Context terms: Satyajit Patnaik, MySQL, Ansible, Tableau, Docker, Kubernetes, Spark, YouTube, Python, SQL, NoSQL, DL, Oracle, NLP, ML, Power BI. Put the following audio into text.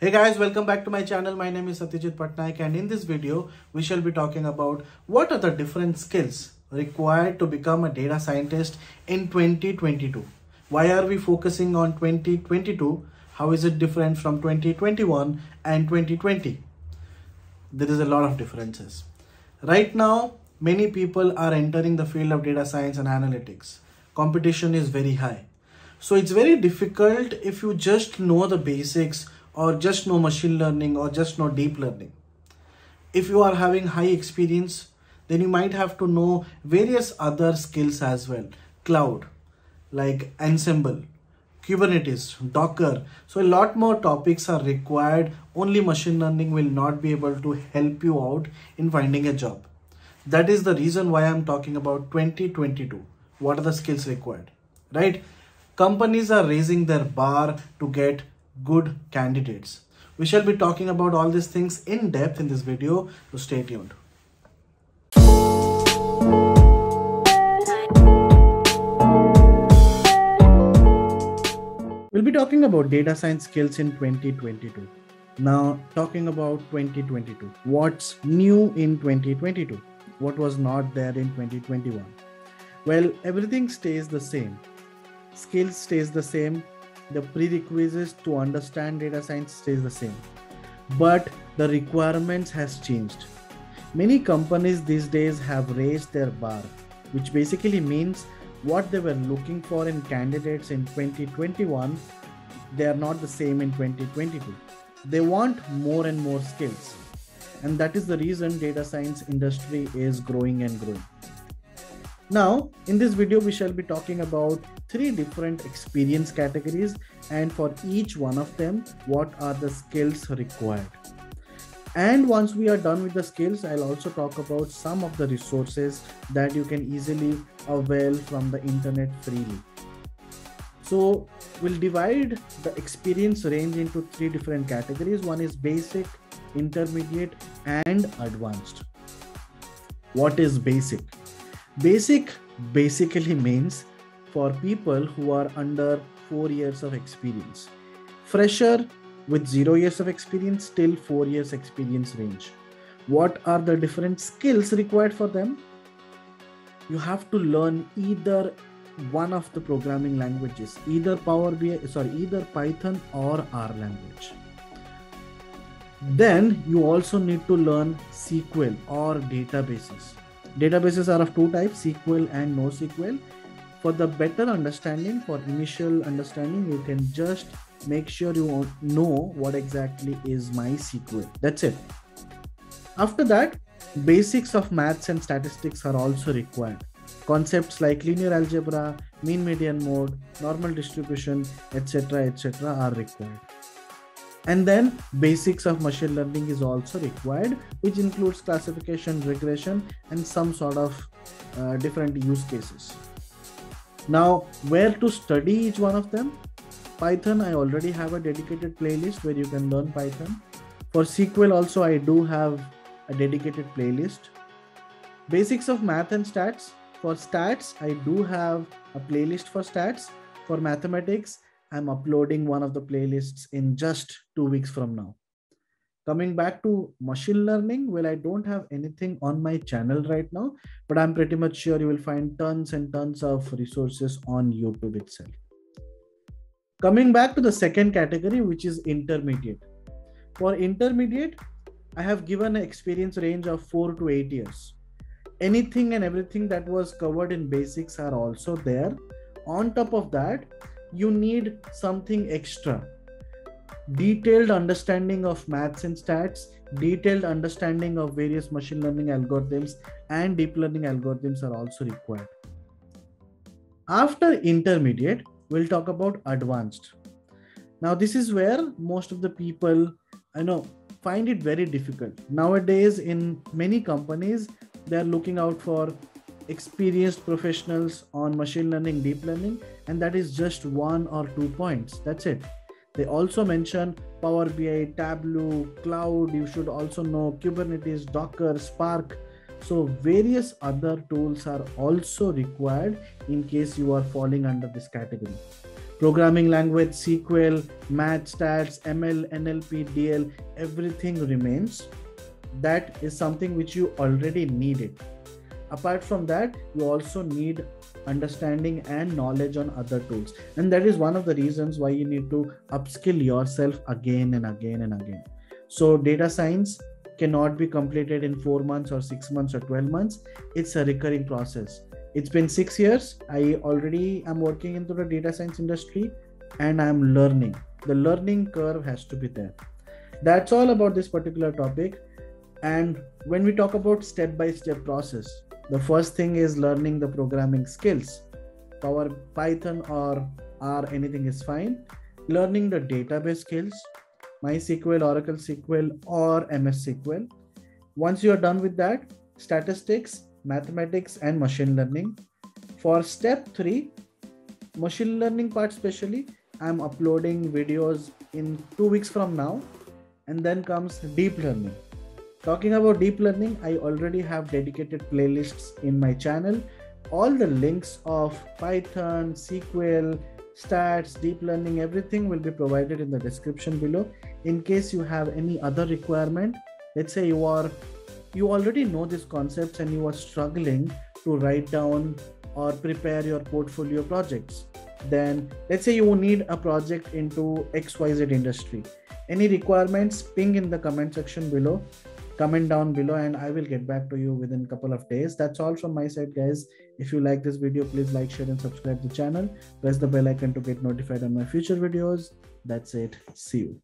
Hey guys, welcome back to my channel. My name is Satyajit Patnaik, and in this video we shall be talking about what are the different skills required to become a data scientist in 2022. Why are we focusing on 2022? How is it different from 2021 and 2020? There is a lot of differences. Right now, many people are entering the field of data science and analytics. Competition is very high. So it's very difficult if you just know the basics or just know machine learning or just know deep learning. If you are having high experience, then you might have to know various other skills as well. Cloud, like Ansible, Kubernetes, Docker. So a lot more topics are required. Only machine learning will not be able to help you out in finding a job. That is the reason why I'm talking about 2022. What are the skills required, right? Companies are raising their bar to get good candidates. We shall be talking about all these things in depth in this video, so stay tuned. We'll be talking about data science skills in 2022. Now, talking about 2022, what's new in 2022? What was not there in 2021? Well, everything stays the same. Skills stays the same. The prerequisites to understand data science stays the same, but the requirements has changed. Many companies these days have raised their bar, which basically means what they were looking for in candidates in 2021, they are not the same in 2022. They want more and more skills, and that is the reason data science industry is growing and growing. Now, in this video, we shall be talking about three different experience categories, and for each one of them, what are the skills required. And once we are done with the skills, I'll also talk about some of the resources that you can easily avail from the internet freely. So we'll divide the experience range into three different categories. One is basic, intermediate, and advanced. What is basic? Basic basically means for people who are under 4 years of experience. Fresher with 0 years of experience till 4 years experience range. What are the different skills required for them? You have to learn either one of the programming languages, either Power BI, either Python or R language. Then you also need to learn SQL or databases. Databases are of two types, SQL and NoSQL. For the better understanding, for initial understanding, you can just make sure you know what exactly is MySQL. That's it. After that, basics of maths and statistics are also required. Concepts like linear algebra, mean median mode, normal distribution, etc., etc., are required. And then basics of machine learning is also required, which includes classification, regression, and some sort of different use cases. Now, where to study each one of them? Python, I already have a dedicated playlist where you can learn Python. For SQL also, I do have a dedicated playlist. Basics of math and stats. For stats, I do have a playlist for stats. For mathematics, I'm uploading one of the playlists in just 2 weeks from now. Coming back to machine learning, well, I don't have anything on my channel right now, but I'm pretty much sure you will find tons and tons of resources on YouTube itself. Coming back to the second category, which is intermediate. For intermediate, I have given an experience range of 4 to 8 years. Anything and everything that was covered in basics are also there. On top of that, you need something extra. Detailed understanding of maths and stats, detailed understanding of various machine learning algorithms and deep learning algorithms are also required. After intermediate, we'll talk about advanced. Now, this is where most of the people I know find it very difficult. Nowadays, in many companies, they're looking out for experienced professionals on machine learning, deep learning, and that is just 1 or 2 points. That's it. They also mention Power BI, Tableau, Cloud. You should also know Kubernetes, Docker, Spark. So various other tools are also required in case you are falling under this category. Programming language, SQL, math, stats, ML, NLP, DL, everything remains. That is something which you already needed. Apart from that, you also need understanding and knowledge on other tools. And that is one of the reasons why you need to upskill yourself again and again and again. So data science cannot be completed in 4 months or 6 months or 12 months. It's a recurring process. It's been 6 years. I already am working into the data science industry and I'm learning. The learning curve has to be there. That's all about this particular topic. And when we talk about step-by-step process, the first thing is learning the programming skills. Power Python or R, anything is fine. Learning the database skills, MySQL, Oracle SQL or MS SQL. Once you are done with that, statistics, mathematics and machine learning. For step 3, machine learning part especially, I'm uploading videos in 2 weeks from now. And then comes deep learning. Talking about deep learning, I already have dedicated playlists in my channel. All the links of Python, SQL, stats, deep learning, everything will be provided in the description below. In case you have any other requirement, let's say you already know these concepts and you are struggling to write down or prepare your portfolio projects. Then let's say you need a project into XYZ industry. Any requirements, ping in the comment section below. Comment down below and I will get back to you within a couple of days. That's all from my side, guys. If you like this video, please like, share and subscribe to the channel. Press the bell icon to get notified on my future videos. That's it. See you.